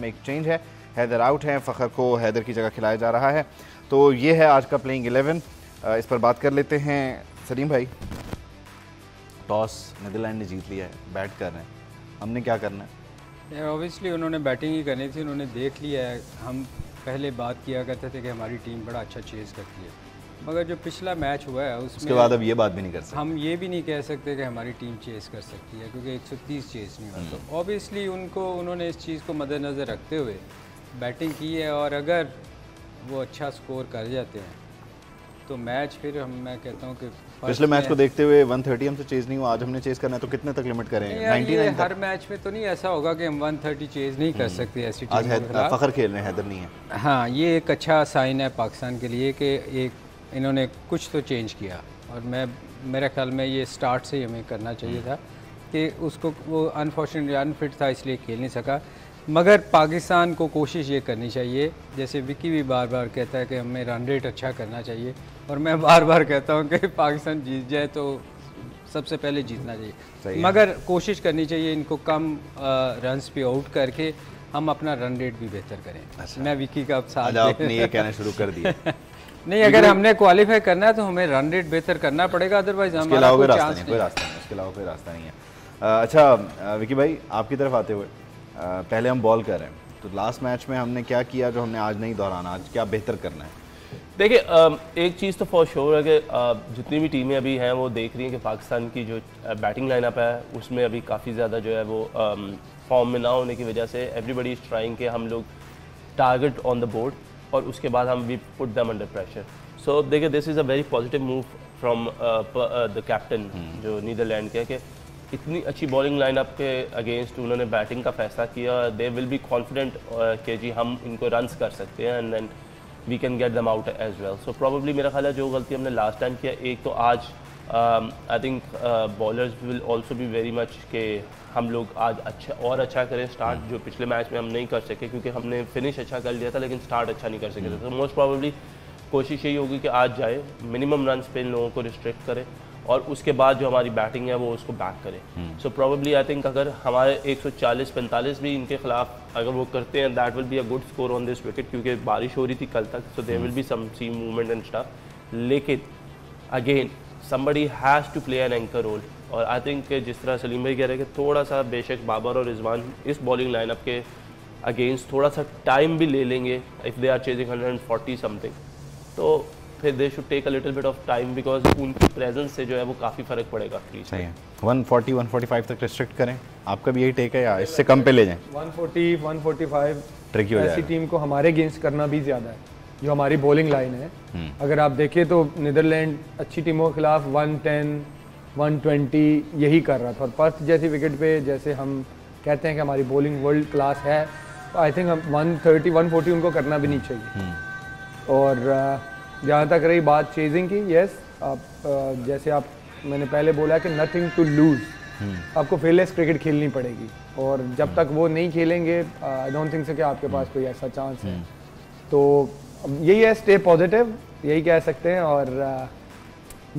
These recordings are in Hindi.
में एक्सचेंज है, हैदर आउट है, फ़खर को हैदर की जगह खिलाया जा रहा है। तो ये है आज का प्लेइंग 11। इस पर बात कर लेते हैं सलीम भाई। टॉस नीदरलैंड ने जीत लिया है, बैट कर रहे हैं, हमने क्या करना है? यार ऑब्वियसली उन्होंने बैटिंग ही करनी थी, उन्होंने देख लिया है। हम पहले बात किया करते थे कि हमारी टीम बड़ा अच्छा चेज़ करती है, मगर जो पिछला मैच हुआ है उसके बाद अब ये बात भी नहीं कर सकते, हम ये भी नहीं कह सकते कि हमारी टीम चेस कर सकती है, क्योंकि 130 चेस नहीं होता। तो ऑब्वियसली उन्होंने इस चीज़ को मद्देनज़र रखते हुए बैटिंग की है, और अगर वो अच्छा स्कोर कर जाते हैं तो मैच फिर मैं कहता हूँ कि पिछले मैच को देखते हुए 130 हमसे चेज़ नहीं हुआ, आज हमने चेज़ करना है तो कितने तक लिमिट करेंगे? हर मैच में तो नहीं ऐसा होगा कि हम 130 चेज़ नहीं कर सकते, ऐसी टीम आज फखर खेल रहे हैं, हैदर नहीं है। हाँ, ये एक अच्छा साइन है पाकिस्तान के लिए कि एक इन्होंने कुछ तो चेंज किया, और मैं मेरा ख्याल में ये स्टार्ट से ही हमें करना चाहिए था कि उसको वो अनफॉर्चुनेटली अनफिट था इसलिए खेल नहीं सका। मगर पाकिस्तान को कोशिश ये करनी चाहिए, जैसे विकी भी बार बार कहता है कि हमें रन रेट अच्छा करना चाहिए, और मैं बार बार कहता हूँ कि पाकिस्तान जीत जाए तो सबसे पहले जीतना चाहिए, मगर कोशिश करनी चाहिए इनको कम रन्स पे आउट करके हम अपना रन रेट भी बेहतर करें। अच्छा। मैं विकी का अब साथ ये कहना शुरू कर दिया नहीं, अगर हमने क्वालिफाई करना है तो हमें रन रेट बेहतर करना पड़ेगा, अदरवाइज हमारा कोई चांस नहीं है, उसके अलावा कोई रास्ता नहीं है। अच्छा विकी भाई, आपकी तरफ आते हुए पहले हम बॉल कर रहे हैं, तो लास्ट मैच में हमने क्या किया जो हमने आज नहीं दोहराना, आज क्या बेहतर करना है? देखिए एक चीज़ तो फॉर श्योर है कि जितनी भी टीमें अभी हैं वो देख रही हैं कि पाकिस्तान की जो बैटिंग लाइनअप है उसमें अभी काफ़ी ज़्यादा जो है वो फॉर्म में ना होने की वजह से एवरीबडी इज ट्राइंग कि हम लोग टारगेट ऑन द बोर्ड और उसके बाद हम we put them under pressure. So देखिए this is a very positive move from the captain जो नीदरलैंड के, कि इतनी अच्छी बॉलिंग लाइनअप के अगेंस्ट उन्होंने बैटिंग का फैसला किया। दे विल बी कॉन्फिडेंट कि जी हम इनको रन्स कर सकते हैं and then we can get them out as well. So probably मेरा ख्याल है जो गलती हमने लास्ट टाइम किया, एक तो आज I think bowlers will also be very much के हम लोग आज अच्छा और अच्छा करें स्टार्ट, जो पिछले मैच में हम नहीं कर सके क्योंकि हमने फिनिश अच्छा कर लिया था लेकिन स्टार्ट अच्छा नहीं कर सके थे। तो मोस्ट प्रॉबली कोशिश यही होगी कि आज जाए मिनिमम रन्स पे इन लोगों को रिस्ट्रिक्ट करें और उसके बाद जो हमारी बैटिंग है वो उसको बैक करें। सो प्रॉबली आई थिंक अगर हमारे 140-45 भी इनके खिलाफ अगर वो करते हैं that will be a good score on this wicket, क्योंकि बारिश हो रही थी कल तक, so there will be some seam movement and stuff. लेकिन again somebody has to play an anchor role और आई थिंक जिस तरह सलीम भाई कह रहे हैं कि थोड़ा सा बेशक बाबर और रिजवान इस बॉलिंग लाइनअप के अगेंस्ट थोड़ा सा टाइम भी ले लेंगे if they are chasing 140 something, तो फिर they should take a little bit of time because उनकी प्रेजेंस से जो है वो काफ़ी फ़र्क पड़ेगा। सही है, 140-145 तक रिस्ट्रिक्ट करें, आपका भी यही टेक है या इससे कम पे ले जाएँ? 140-145 ट्रिकी हो जाएगा, ऐसी टीम को हमारे अगेंस्ट करना भी ज़्यादा है जो हमारी बॉलिंग लाइन है। अगर आप देखें तो नीदरलैंड अच्छी टीमों के खिलाफ 110-120 यही कर रहा था, और पर्थ जैसी विकेट पे जैसे हम कहते हैं कि हमारी बॉलिंग वर्ल्ड क्लास है, तो आई थिंक हम 130-140 उनको करना भी नहीं चाहिए। और जहाँ तक रही बात चेजिंग की, यस आप जैसे आप मैंने पहले बोला कि नथिंग टू लूज, आपको फेयरलेस क्रिकेट खेलनी पड़ेगी, और जब तक वो नहीं खेलेंगे आई डोंट थिंक सो कि आपके पास कोई ऐसा चांस है। तो यही है, स्टे पॉजिटिव यही कह सकते हैं, और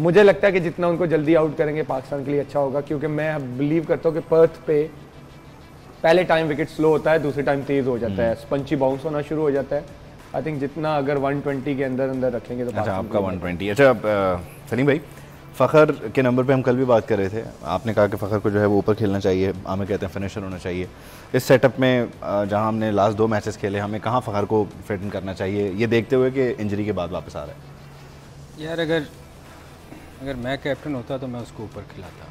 मुझे लगता है कि जितना उनको जल्दी आउट करेंगे पाकिस्तान के लिए अच्छा होगा, क्योंकि मैं बिलीव करता हूँ कि पर्थ पे पहले टाइम विकेट स्लो होता है, दूसरे टाइम तेज़ हो जाता है, स्पंची बाउंस होना शुरू हो जाता है। आई थिंक जितना अगर 120 के अंदर अंदर रखेंगे तो पाकिस्तान आपका 120। अच्छा सलीम भाई, फ़खर के नंबर पे हम कल भी बात कर रहे थे, आपने कहा कि फ़खर को जो है वो ऊपर खेलना चाहिए, आमिर कहते हैं फिनिशर होना चाहिए। इस सेटअप में जहां हमने लास्ट 2 मैचेस खेले, हमें कहां फ़खर को फिट इन करना चाहिए, ये देखते हुए कि इंजरी के बाद वापस आ रहा है? यार अगर मैं कैप्टन होता तो मैं उसको ऊपर खिलाता,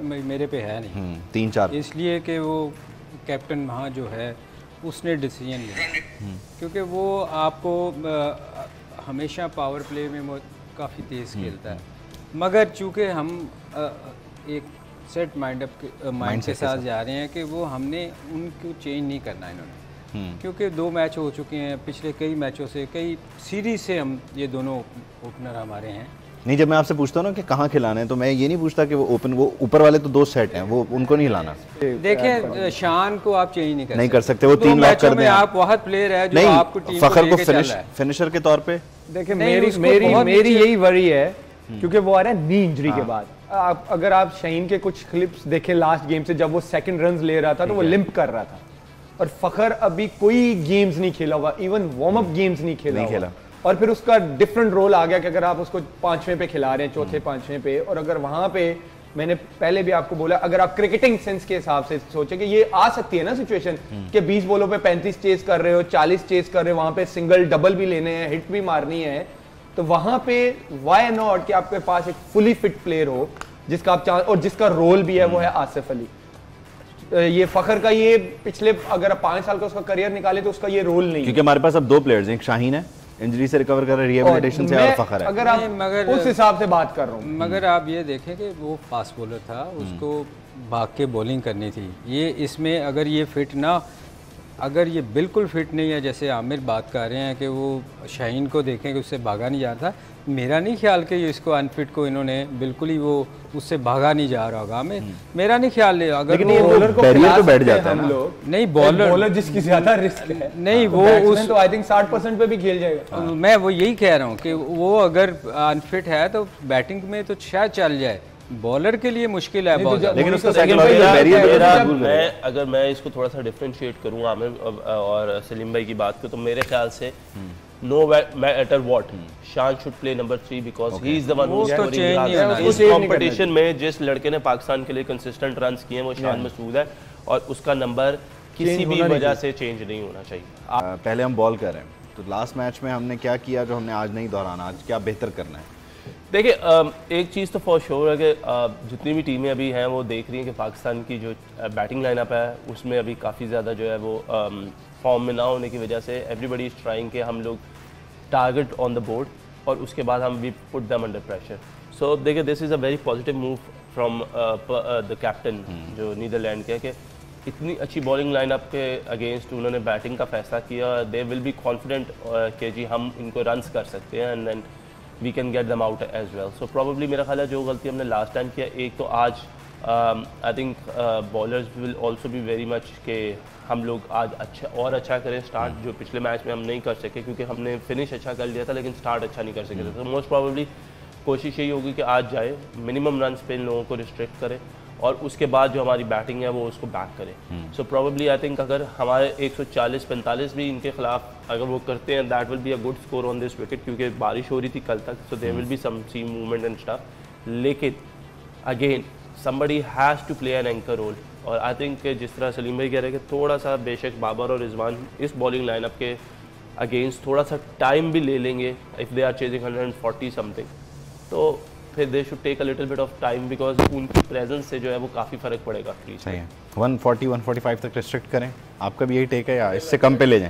मेरे पे है नहीं 3-4, इसलिए कि वो कैप्टन वहाँ जो है उसने डिसीजन लिया, क्योंकि वो आपको हमेशा पावर प्ले में वो काफ़ी तेज़ खेलता है, मगर चूँकि हम एक सेट माइंड के साथ जा रहे हैं कि वो हमने उनको चेंज नहीं करना है इन्होंने, क्योंकि 2 मैच हो चुके हैं, पिछले कई मैचों से कई सीरीज से हम ये दोनों ओपनर हमारे हैं। नहीं, जब मैं आपसे पूछता हूँ ना कि कहाँ खिलाने हैं, तो मैं ये नहीं पूछता कि वो ओपन, वो ऊपर वाले तो 2 सेट हैं, वो उनको नहीं लाना। देखिए शान को आप चेंज नहीं कर सकते, वो 3 लाख कर दें, आप बहुत प्लेयर है जो आपको टीम फखर को फिनिशर के तौर पे। देखिए मेरी यही वरी है, क्योंकि वो आ रहा है नी इंजरी के बाद। आप अगर आप शाहीन के कुछ क्लिप्स देखें लास्ट गेम से, जब वो सेकंड रन्स ले रहा था तो वो लिंप कर रहा था, और फखर अभी कोई गेम्स नहीं खेला होगा, इवन वार्म अप गेम्स नहीं खेला। और फिर उसका डिफरेंट रोल आ गया कि अगर आप उसको पांचवें पे खिला रहे हैं, चौथे पांचवें पे, और अगर वहां पे मैंने पहले भी आपको बोला अगर आप क्रिकेटिंग सेंस के हिसाब से सोचे कि ये आ सकती है ना सिचुएशन कि 20 बॉलों पे 35 चेस कर रहे हो, 40 चेस कर रहे हो, वहां पे सिंगल डबल भी लेने हैं, हिट भी मारनी है, तो वहां पे व्हाई नॉट कि आपके पास एक फुली फिट प्लेयर हो जिसका आप चांस, और जिसका रोल भी है वो है आसिफ अली। ये फखर का ये पिछले अगर 5 साल का उसका करियर निकाले तो उसका ये रोल नहीं, क्योंकि हमारे पास अब 2 प्लेयर्स हैं, एक शाहीन है इंजरी से रिकवर कर रहा है, रिहैबिलिटेशन से, और फखर है। अगर आप मगर उस हिसाब से बात कर रहा हूँ, मगर आप ये देखें कि वो फास्ट बॉलर था, उसको भाग के बॉलिंग करनी थी। ये इसमें अगर ये फिट ना, अगर ये बिल्कुल फिट नहीं है, जैसे आमिर बात कर रहे हैं कि वो शाहीन को देखें कि उससे भागा नहीं जा रहा था, मेरा नहीं ख्याल कि इसको अनफिट को इन्होंने बिल्कुल ही वो उससे भागा नहीं जा रहा होगा, हमें मेरा नहीं ख्याल है। अगर लेकिन बॉलर को बैरियर तो बैठ जाता है ना, नहीं बॉलर जिसकी ज्यादा रिस्क है, नहीं वो उस तो आई थिंक 60% पे भी खेल जाएगा। मैं वो यही कह रहा हूँ कि वो अगर अनफिट है तो बैटिंग में तो शायद चल जाए, बॉलर के लिए मुश्किल है बहुत, लेकिन उसका बैरियर। मैं अगर मैं इसको थोड़ा सा डिफरेंशिएट करूँ आमिर और सलीम भाई की बात को, तो मेरे ख्याल से no matter what Shan should play number 3 because he is the one who is scoring। उस कंपटीशन में जिस लड़के ने पाकिस्तान के लिए कंसिस्टेंट रन किए हैं वो शान मसूद है, और उसका नंबर किसी भी वजह से चेंज नहीं होना चाहिए। पहले हम बॉल कर रहे हैं, तो लास्ट मैच में हमने क्या किया जो हमने आज नहीं दोहराना, आज क्या बेहतर करना है? देखिए एक चीज़ तो फॉर श्योर है कि जितनी भी टीमें अभी हैं वो देख रही हैं कि पाकिस्तान की जो बैटिंग लाइनअप है उसमें अभी काफ़ी ज़्यादा जो है वो फॉर्म में ना होने की वजह से एवरीबडी इज़ ट्राइंग कि हम लोग टारगेट ऑन द बोर्ड और उसके बाद हम we put them under pressure. So देखिए this is a very positive move from the captain जो नीदरलैंड के, कि इतनी अच्छी बॉलिंग लाइनअप के अगेंस्ट उन्होंने बैटिंग का फैसला किया। दे विल बी कॉन्फिडेंट कि जी हम इनको रन्स कर सकते हैं and then we can get them out as well. So probably मेरा ख्याल है जो गलती हमने लास्ट टाइम किया, एक तो आज I think bowlers will also be very much के हम लोग आज अच्छा और अच्छा करें स्टार्ट, जो पिछले मैच में हम नहीं कर सके क्योंकि हमने फिनिश अच्छा कर लिया था लेकिन स्टार्ट अच्छा नहीं कर सके थे। तो मोस्ट प्रॉब्ली कोशिश यही होगी कि आज जाए मिनिमम रन पे इन लोगों को रिस्ट्रिक्ट करें और उसके बाद जो हमारी बैटिंग है वो उसको बैक करें। सो प्रॉब्ली आई थिंक अगर हमारे 140-45 भी इनके खिलाफ अगर वो करते हैं that will be a good score on this wicket, क्योंकि बारिश हो रही थी कल तक, so there will be some seam movement and stuff. लेकिन again somebody has to play an anchor role और आई थिंक जिस तरह सलीम भाई कह रहे हैं कि थोड़ा सा बेशक बाबर और रिजवान इस बॉलिंग लाइनअप के अगेंस्ट थोड़ा सा टाइम भी ले लेंगे if they are chasing 140 something, तो फिर they should take a little bit of time because उनकी प्रेजेंस से जो है वो काफ़ी फर्क पड़ेगा। 140-145 तक रिस्ट्रिक्ट करें, आपका भी यही टेक है या इससे कम पे ले जाएँ।